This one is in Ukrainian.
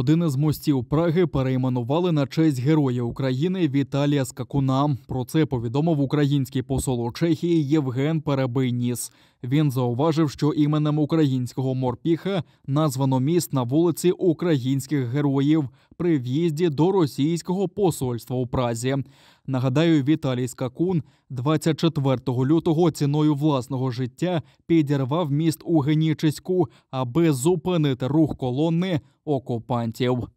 Один із мостів Праги перейменували на честь Героя України Віталія Скакуна. Про це повідомив український посол у Чехії Євген Перебийніс. Він зауважив, що іменем українського морпіха названо міст на вулиці Українських Героїв при в'їзді до російського посольства у Празі. Нагадаю, Віталій Скакун 24 лютого ціною власного життя підірвав міст у Генічеську, аби зупинити рух колонни окупантів.